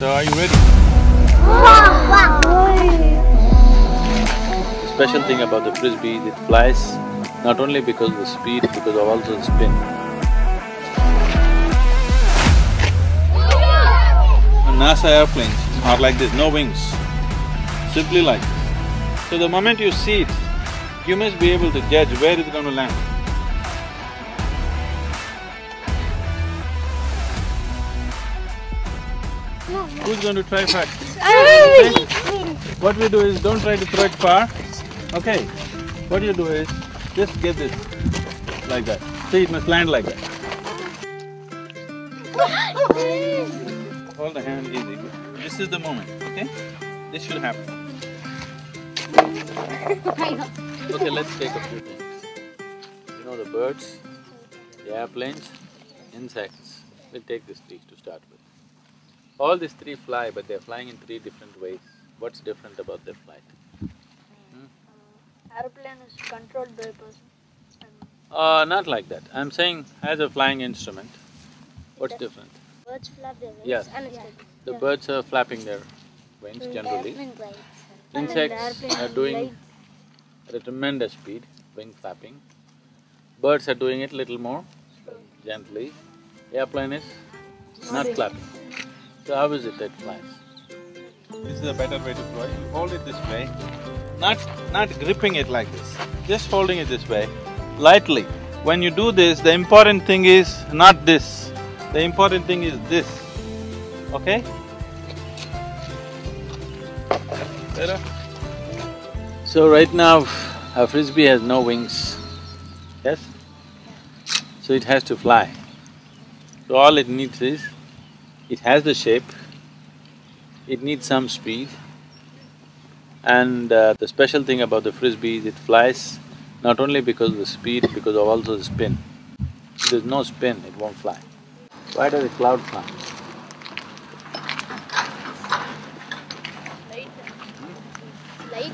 So are you ready? The special thing about the frisbee is it flies not only because of the speed, because of also the spin. NASA airplanes are like this, no wings, simply like this. So the moment you see it, you must be able to judge where it's going to land. Who's going to try first? Okay. What we do is, don't try to throw it far, okay? What you do is, just get this, like that. See, it must land like that. Hold the hand easy. This is the moment, okay? This should happen. Okay, let's take a few things. You know the birds, the airplanes, insects. We'll take this tree to start with. All these three fly, but they're flying in three different ways. What's different about their flight? Airplane is controlled by a person. Not like that. I'm saying as a flying instrument, what's different? Birds flap their wings. Yes. Yeah. The birds are flapping their wings generally. Insects are doing at a tremendous speed, wing flapping. Birds are doing it little more, gently. Airplane is not flapping. So how is it that flies? This is a better way to throw it. You hold it this way, not gripping it like this, just holding it this way, lightly. When you do this, the important thing is not this, the important thing is this, okay? Better? So right now, a frisbee has no wings, yes? So it has to fly. So all it needs is, it has the shape, it needs some speed, and the special thing about the frisbee is it flies not only because of the speed, because of also the spin. If there's no spin, it won't fly. Why does a cloud fly? Light. Light?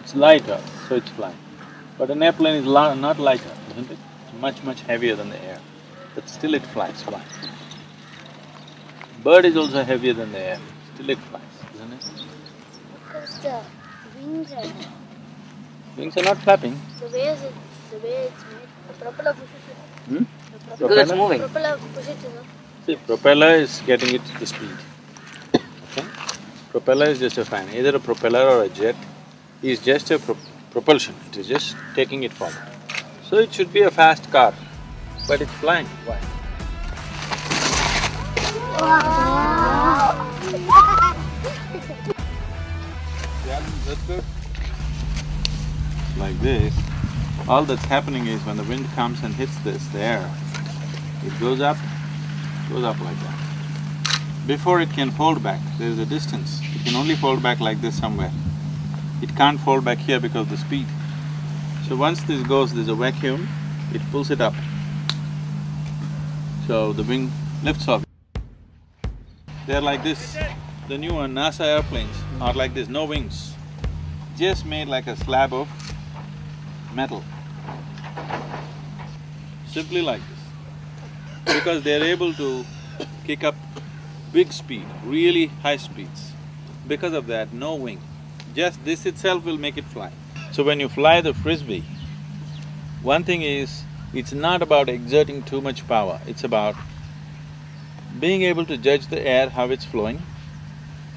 It's lighter, so it's flying. But an airplane is not lighter, isn't it? It's much, much heavier than the air, but still it flies. Bird is also heavier than the air, still it flies, isn't it? Because the wings are… Wings are not flapping. The way it's made, the propeller pushes it. Because it's moving. Propeller pushes it, See, propeller is getting it to the speed, okay? Propeller is just a fan, either a propeller or a jet is just a propulsion, it is just taking it forward. So it should be a fast car, but it's flying. Why? Wow. Yeah, that's good. Like this, all that's happening is when the wind comes and hits this, the air, it goes up like that. Before it can fold back, there's a distance. It can only fold back like this somewhere. It can't fold back here because of the speed. So once this goes, there's a vacuum, it pulls it up. So the wing lifts off. They're like this. The newer NASA airplanes are like this, no wings. Just made like a slab of metal. Simply like this. Because they're able to kick up big speed, really high speeds. Because of that, no wing. Just this itself will make it fly. So when you fly the frisbee, one thing is, it's not about exerting too much power, it's about being able to judge the air, how it's flowing,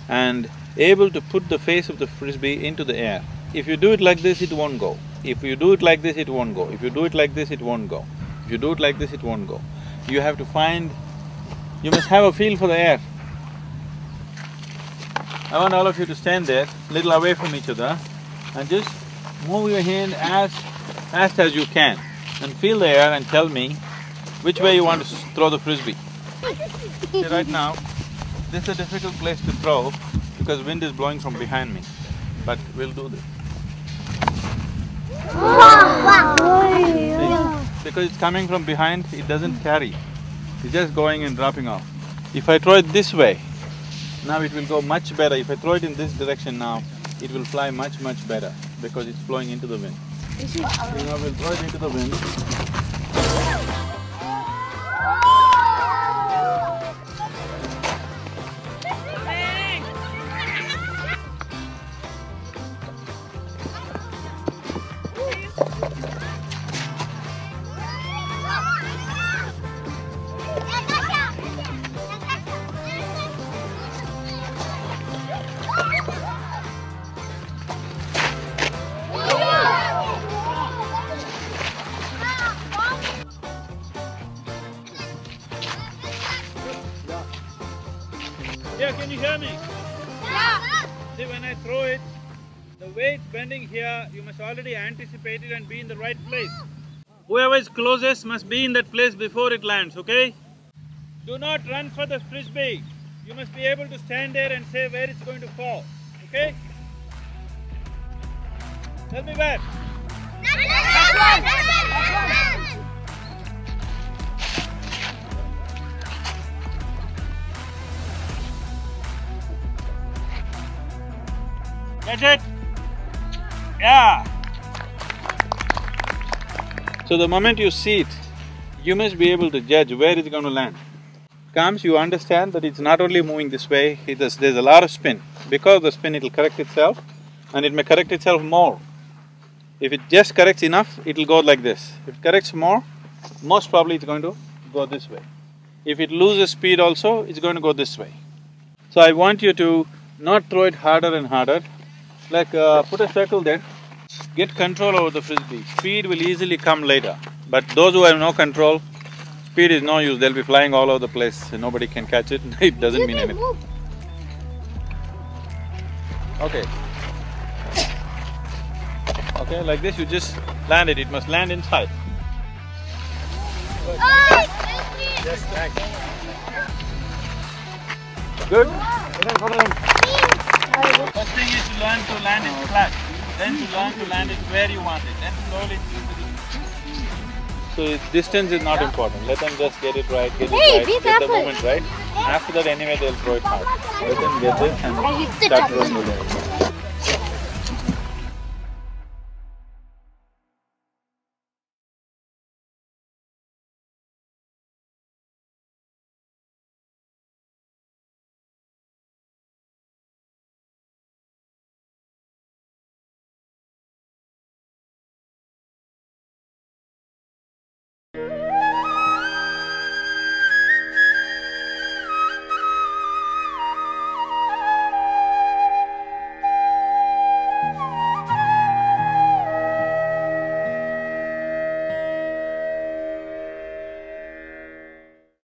and able to put the face of the frisbee into the air. If you do it like this, it won't go. If you do it like this, it won't go. If you do it like this, it won't go. If you do it like this, it won't go. You have to find… you must have a feel for the air. I want all of you to stand there, little away from each other, and just move your hand as fast as you can, and feel the air and tell me which way you want to throw the frisbee. See, right now, this is a difficult place to throw because wind is blowing from behind me, but we'll do this. See, because it's coming from behind, it doesn't carry, it's just going and dropping off. If I throw it this way, now it will go much better. If I throw it in this direction now, it will fly much, much better because it's flowing into the wind. So now we'll throw it into the wind. Yeah, can you hear me? Yeah. See, when I throw it, the way it's bending here, you must already anticipate it and be in the right place. Whoever is closest must be in that place before it lands, okay? Do not run for the frisbee. You must be able to stand there and say where it's going to fall, okay? Tell me where. Catch it? Yeah. So the moment you see it, you must be able to judge where it's going to land. Comes, you understand that it's not only moving this way, there's a lot of spin. Because of the spin, it'll correct itself, and it may correct itself more. If it just corrects enough, it'll go like this. If it corrects more, most probably it's going to go this way. If it loses speed also, it's going to go this way. So I want you to not throw it harder and harder. Like put a circle there, get control over the frisbee. Speed will easily come later. But those who have no control, speed is no use, they'll be flying all over the place and nobody can catch it, it doesn't mean anything. Okay. Okay, like this you just land it, it must land inside. Good. Yes, thanks. Good? First thing is to learn to land it flat, then to learn to land it where you want it, then slowly so its distance is not important. Let them just get it right, get the movement right. After that anyway they'll throw it hard. Let them get this and start to run with it.